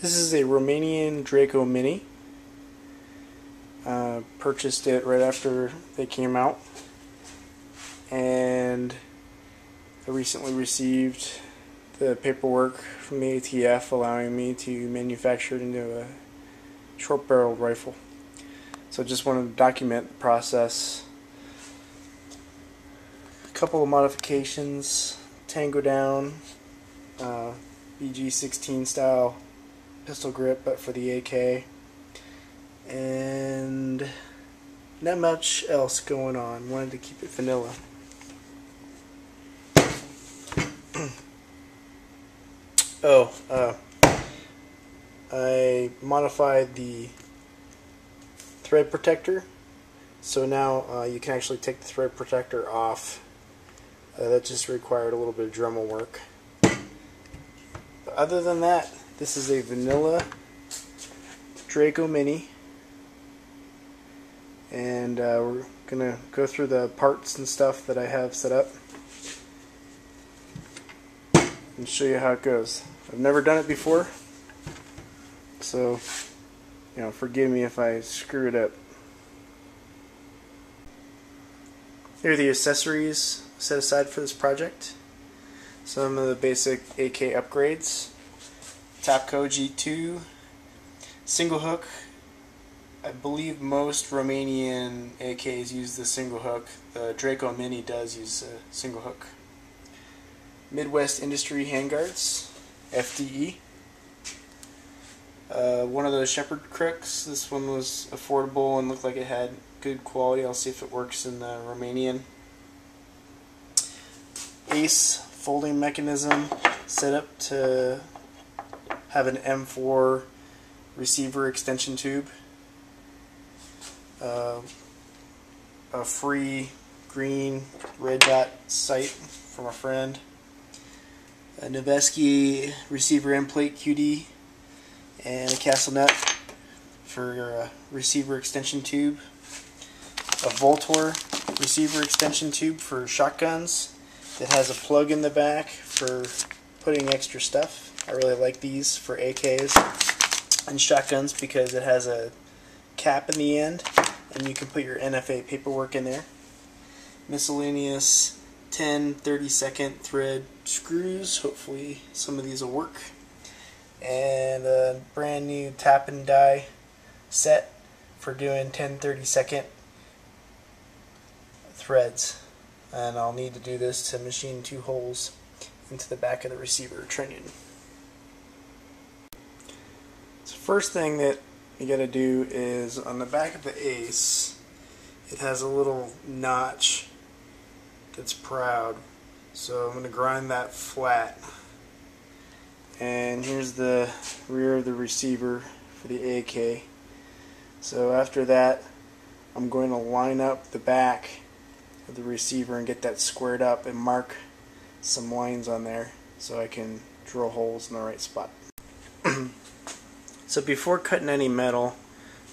This is a Romanian Draco Mini. Purchased it right after they came out, and I recently received the paperwork from the ATF allowing me to manufacture it into a short-barreled rifle. So I just wanted to document the process. A couple of modifications: Tango Down, BG-16 style pistol grip, but for the AK, and not much else going on. Wanted to keep it vanilla. I modified the thread protector, so now you can actually take the thread protector off. That just required a little bit of Dremel work. But other than that, this is a vanilla Draco Mini, and we're gonna go through the parts and stuff that I have set up and show you how it goes. I've never done it before, so you know, forgive me if I screw it up. Here are the accessories set aside for this project. Some of the basic AK upgrades: Tapco G2, single hook. I believe most Romanian AKs use the single hook. The Draco Mini does use a single hook. Midwest Industry handguards, FDE. One of those Shepherd crooks. This one was affordable and looked like it had good quality. I'll see if it works in the Romanian. Ace folding mechanism set up to have an M4 receiver extension tube. A free green red dot sight from a friend. A Noveske receiver end plate QD, and a castle nut for your receiver extension tube. A Vltor receiver extension tube for shotguns that has a plug in the back for putting extra stuff. I really like these for AKs and shotguns because it has a cap in the end and you can put your NFA paperwork in there. Miscellaneous 10 32nd thread screws, hopefully some of these will work, and a brand new tap and die set for doing 10 32nd threads, and I'll need to do this to machine two holes into the back of the receiver trunnion. So first thing that you gotta do is on the back of the Ace, it has a little notch that's proud, so I'm going to grind that flat. And here's the rear of the receiver for the AK. So after that, I'm going to line up the back of the receiver and get that squared up and mark some lines on there so I can drill holes in the right spot. So before cutting any metal,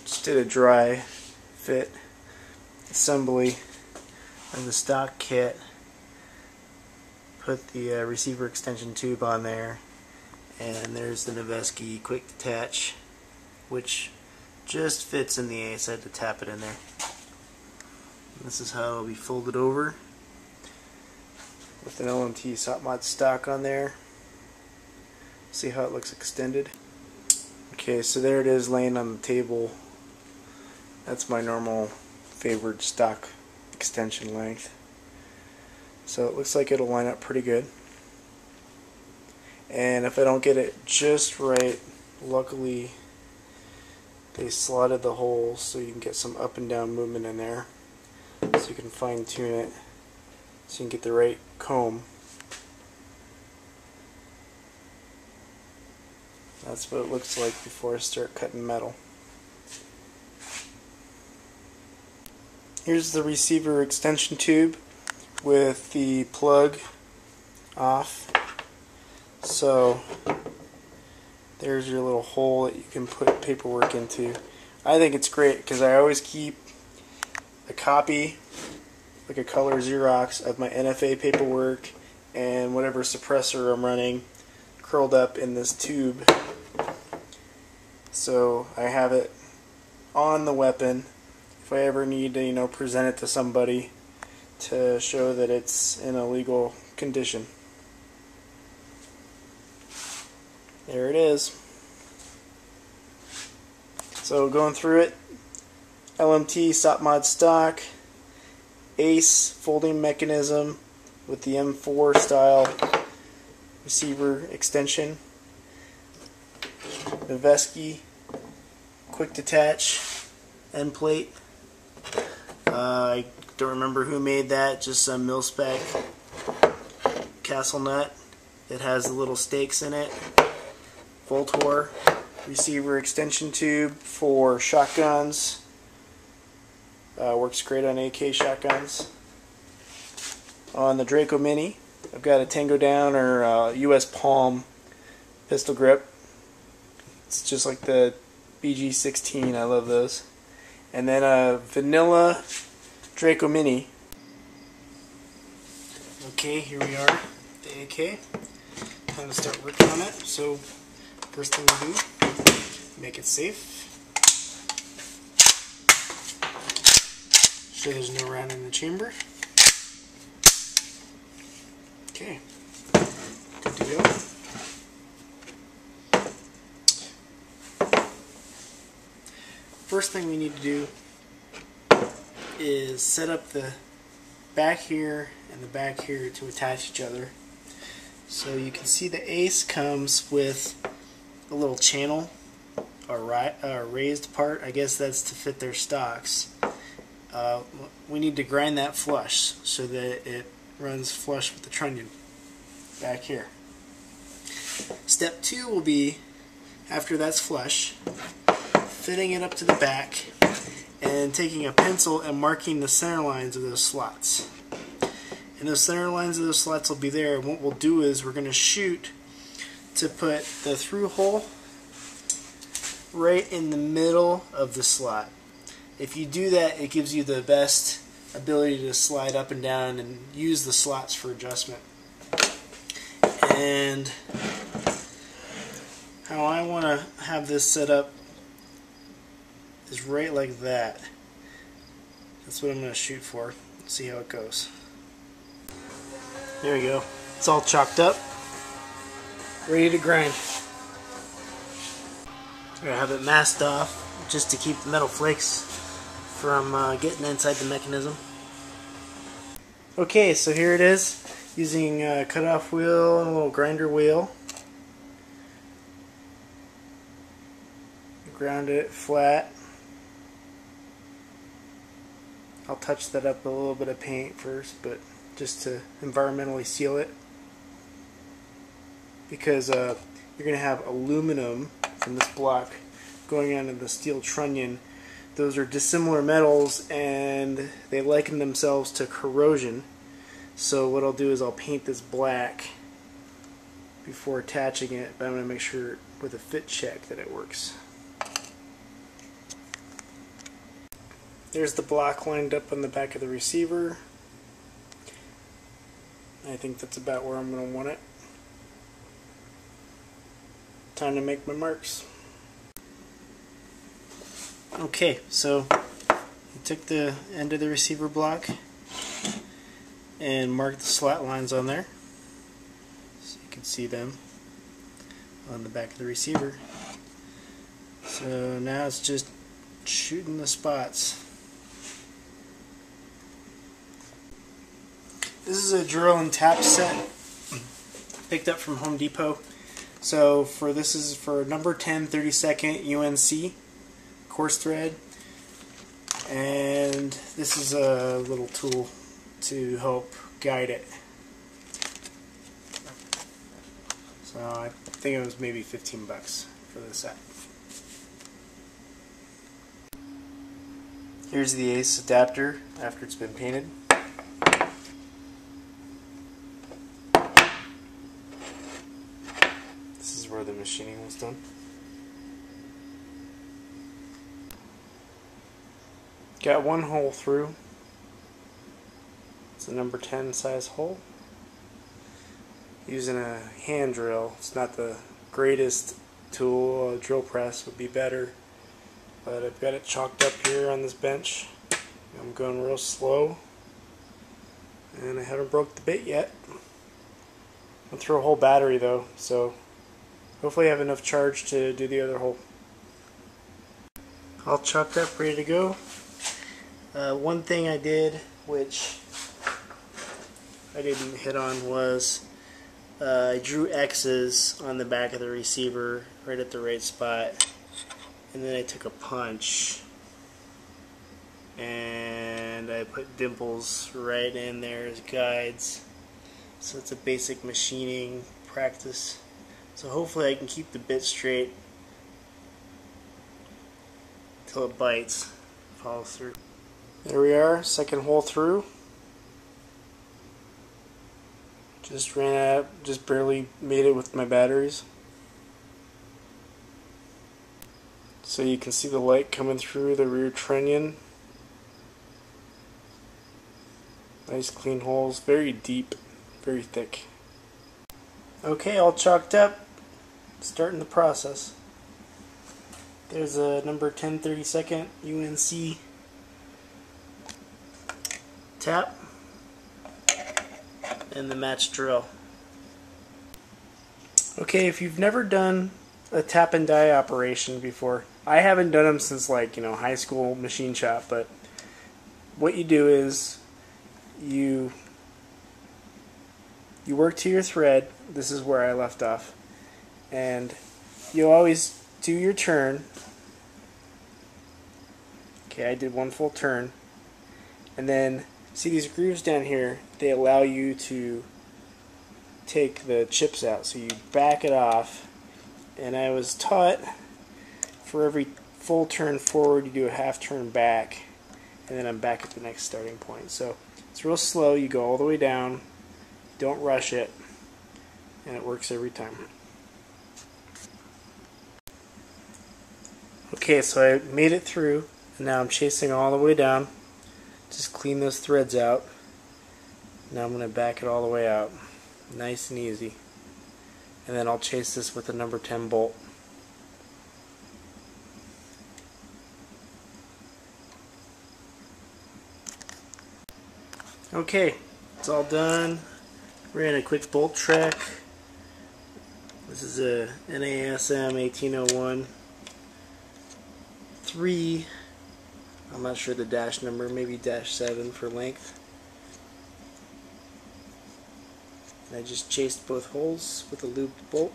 just did a dry fit assembly of the stock kit. Put the receiver extension tube on there, and there's the Noveske quick detach, which just fits in the Ace. I had to tap it in there. This is how it'll be folded over with an LMT SOPMOD stock on there. See how it looks extended. Okay, so there it is laying on the table. That's my normal favored stock extension length. So it looks like it'll line up pretty good. And if I don't get it just right, luckily they slotted the holes so you can get some up and down movement in there, so you can fine tune it so you can get the right comb. That's what it looks like before I start cutting metal. Here's the receiver extension tube with the plug off. So there's your little hole that you can put paperwork into. I think it's great because I always keep a copy, like a color Xerox, of my NFA paperwork and whatever suppressor I'm running curled up in this tube so I have it on the weapon if I ever need to, you know, present it to somebody to show that it's in a legal condition. There it is. So going through it, LMT SOPMOD stock, ACE folding mechanism with the M4 style receiver extension, Noveske quick detach end plate. I don't remember who made that, just some mil-spec castle nut. It has the little stakes in it. Vltor receiver extension tube for shotguns. Works great on AK shotguns. On the Draco Mini, I've got a Tango Down or US Palm pistol grip. It's just like the BG-16, I love those. And then a vanilla Draco Mini. Okay, here we are, the AK. Time to start working on it. So first thing we do, make it safe. So there's no round in the chamber. Okay, good to go. First thing we need to do is set up the back here and the back here to attach each other. So you can see the ACE comes with a little channel, a raised part. I guess that's to fit their stocks. We need to grind that flush so that it runs flush with the trunnion back here. Step two will be, after that's flush, fitting it up to the back and taking a pencil and marking the center lines of those slots. And those center lines of those slots will be there, and what we'll do is we're going to shoot to put the through hole right in the middle of the slot. If you do that, it gives you the best ability to slide up and down and use the slots for adjustment. And how I want to have this set up is right like that. That's what I'm going to shoot for. Let's see how it goes. There we go. It's all chopped up, ready to grind. I'm going to have it masked off just to keep the metal flakes from getting inside the mechanism. Okay, so here it is, using a cutoff wheel and a little grinder wheel. Ground it flat. I'll touch that up with a little bit of paint first, but just to environmentally seal it, because you're going to have aluminum from this block going on in the steel trunnion. Those are dissimilar metals and they liken themselves to corrosion. So what I'll do is I'll paint this black before attaching it, but I'm going to make sure with a fit check that it works. There's the block lined up on the back of the receiver. I think that's about where I'm going to want it. Time to make my marks. Okay, so I took the end of the receiver block and marked the slat lines on there so you can see them on the back of the receiver. So now it's just shooting the spots. This is a drill and tap set picked up from Home Depot. So this is for number 10 32nd UNC coarse thread, and this is a little tool to help guide it. So I think it was maybe 15 bucks for the set. Here's the ACE adapter after it's been painted. This is where the machining was done. Got one hole through. It's a number 10 size hole. Using a hand drill. It's not the greatest tool, a drill press would be better. But I've got it chalked up here on this bench. I'm going real slow. And I haven't broke the bit yet. Went through a whole battery though, so hopefully I have enough charge to do the other hole. All chalked up, ready to go. One thing I did, which I didn't hit on, was I drew X's on the back of the receiver right at the right spot, and then I took a punch and I put dimples right in there as guides. So it's a basic machining practice. So hopefully I can keep the bit straight till it bites, follows through. There we are, second hole through. Just ran out, just barely made it with my batteries. So you can see the light coming through the rear trunnion. Nice clean holes, very deep, very thick. Okay, all chalked up, starting the process. There's a number 1032nd UNC tap and the match drill. Okay, if you've never done a tap and die operation before, I haven't done them since, like, you know, high school machine shop, but what you do is you work to your thread. This is where I left off, and you always do your turn. Okay, I did one full turn, and then see these grooves down here, they allow you to take the chips out, so you back it off. And I was taught for every full turn forward you do a half turn back, and then I'm back at the next starting point. So it's real slow, you go all the way down, don't rush it, and it works every time. Okay, so I made it through, and now I'm chasing all the way down. Just clean those threads out. Now I'm going to back it all the way out. Nice and easy. And then I'll chase this with a number 10 bolt. Okay, it's all done. Ran a quick bolt track. This is a NASM-1801 3. I'm not sure the dash number, maybe dash 7 for length. And I just chased both holes with a lubed bolt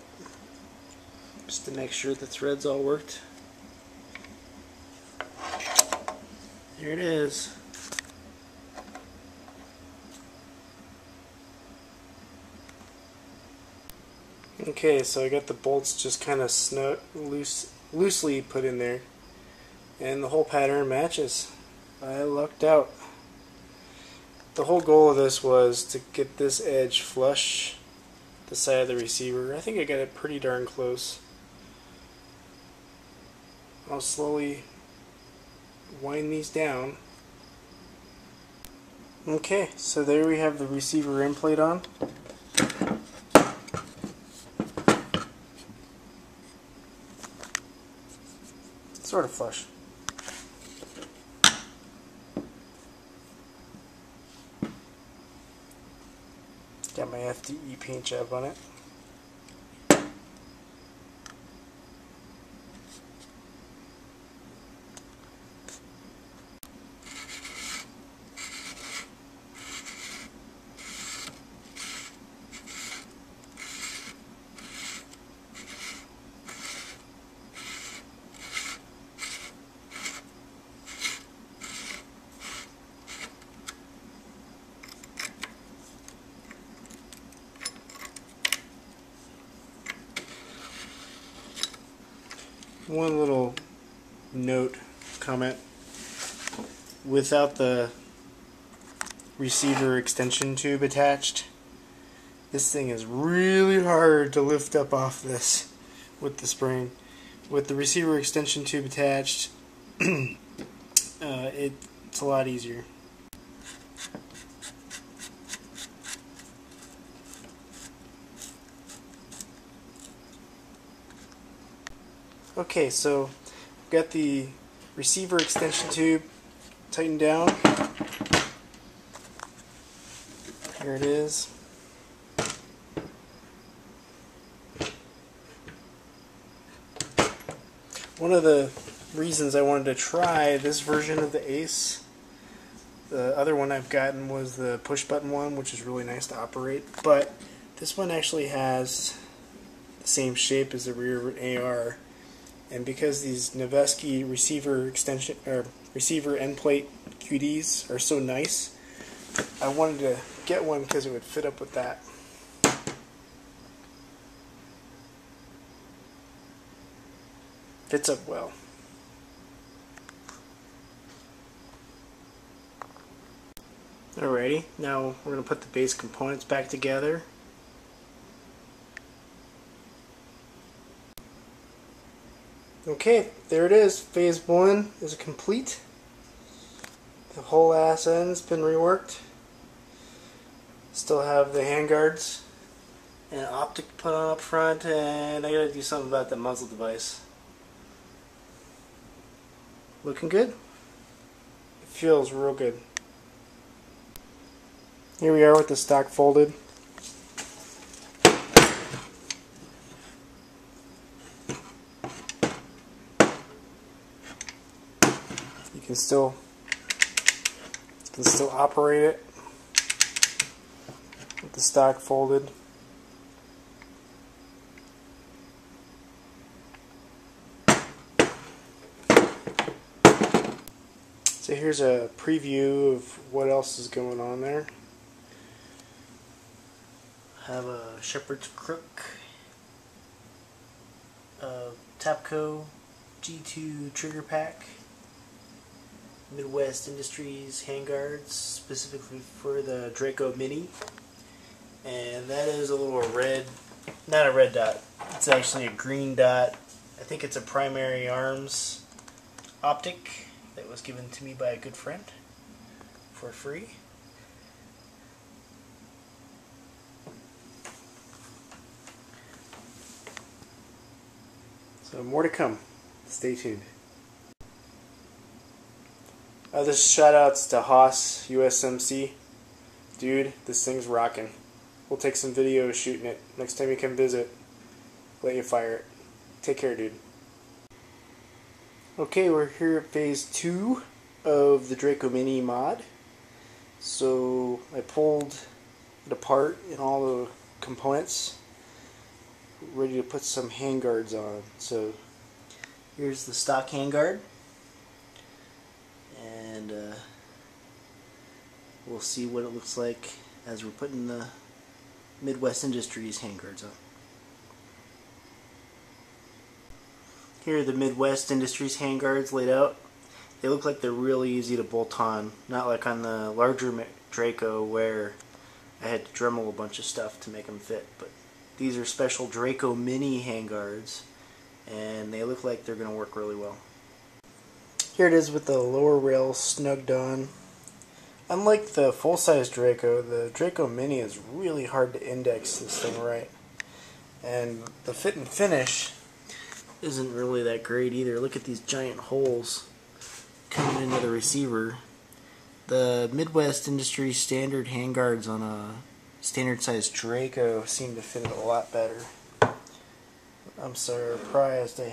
just to make sure the threads all worked. There it is. Okay, so I got the bolts just kind of loosely put in there, and the whole pattern matches. I lucked out. The whole goal of this was to get this edge flush the side of the receiver. I think I got it pretty darn close. I'll slowly wind these down. Okay, so there we have the receiver end plate on. Sort of flush. Got my FDE paint job on it. One little note, comment, without the receiver extension tube attached, this thing is really hard to lift up off this with the spring. With the receiver extension tube attached, it's a lot easier. Okay, so we've got the receiver extension tube tightened down. Here it is. One of the reasons I wanted to try this version of the Ace, the other one I've gotten was the push button one, which is really nice to operate, but this one actually has the same shape as the rear AR, and because these Noveske receiver extension or receiver end plate QDs are so nice, I wanted to get one because it would fit up with that. Fits up well. Alrighty, now we're going to put the base components back together. Okay, there it is. Phase 1 is complete. The whole ass end's been reworked. Still have the handguards and an optic put on up front, and I gotta do something about that muzzle device. Looking good. It feels real good. Here we are with the stock folded. You can still operate it with the stock folded. So here's a preview of what else is going on there. Have a Shepherd crook, a Tapco G2 trigger pack, Midwest Industries handguards specifically for the Draco Mini, and that is a little red, not a red dot, it's actually a green dot. I think it's a Primary Arms optic that was given to me by a good friend for free. So more to come. Stay tuned. Other shoutouts to Haas USMC. Dude, this thing's rocking. We'll take some video shooting it. Next time you come visit, let you fire it. Take care, dude. Okay, we're here at phase 2 of the Draco Mini mod. So I pulled it apart and all the components. Ready to put some handguards on. So here's the stock handguard, and we'll see what it looks like as we're putting the Midwest Industries handguards on. Here are the Midwest Industries handguards laid out. They look like they're really easy to bolt on, not like on the larger Draco where I had to Dremel a bunch of stuff to make them fit, but these are special Draco Mini handguards, and they look like they're going to work really well. Here it is with the lower rail snugged on. Unlike the full-size Draco, the Draco Mini is really hard to index this thing right. And the fit and finish isn't really that great either. Look at these giant holes coming into the receiver. The Midwest Industries standard handguards on a standard size Draco seemed to fit it a lot better. I'm surprised they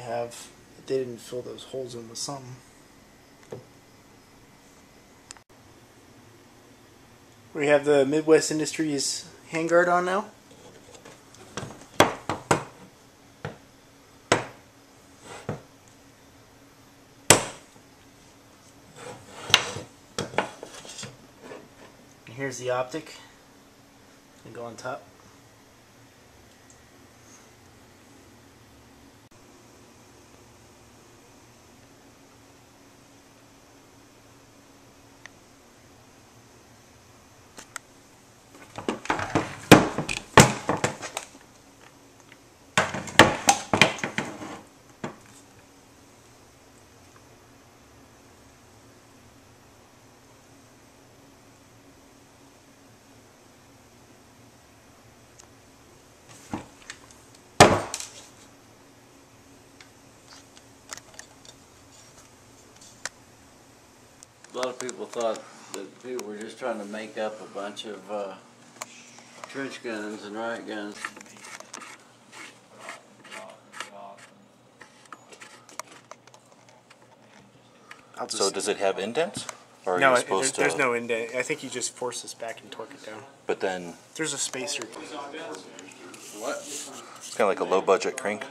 didn't fill those holes in with something. We have the Midwest Industries handguard on now. And here's the optic. And go on top. lot of people thought that people were just trying to make up a bunch of trench guns and riot guns. So does it have indents? Or are there's no indent. I think you just force this back and torque it down. But then... There's a spacer. What? It's kind of like a low-budget crank.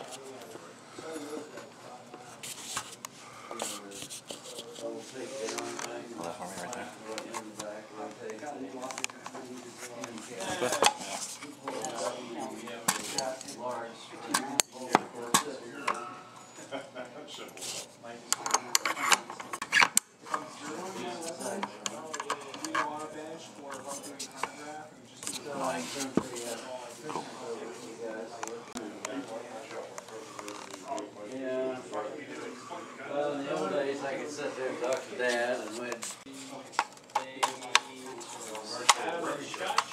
Dad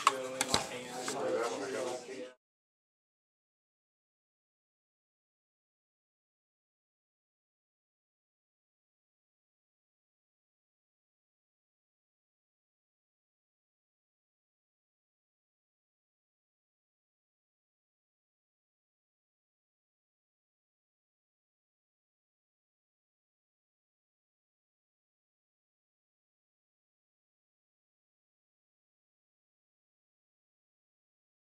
and